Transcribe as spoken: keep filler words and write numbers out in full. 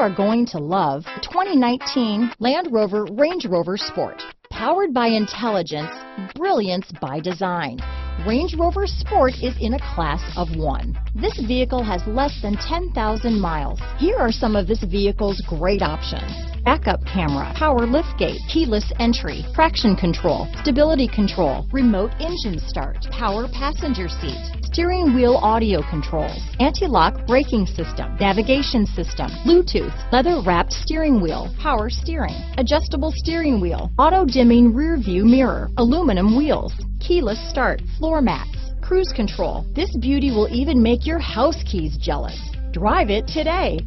are going to love the twenty nineteen Land Rover Range Rover Sport. Powered by intelligence, brilliance by design. Range Rover Sport is in a class of one. This vehicle has less than ten thousand miles. Here are some of this vehicle's great options. Backup camera, power liftgate, keyless entry, traction control, stability control, remote engine start, power passenger seat, steering wheel audio controls, anti-lock braking system, navigation system, Bluetooth, leather-wrapped steering wheel, power steering, adjustable steering wheel, auto-dimming rear-view mirror, aluminum wheels, keyless start, floor mats, cruise control. This beauty will even make your house keys jealous. Drive it today.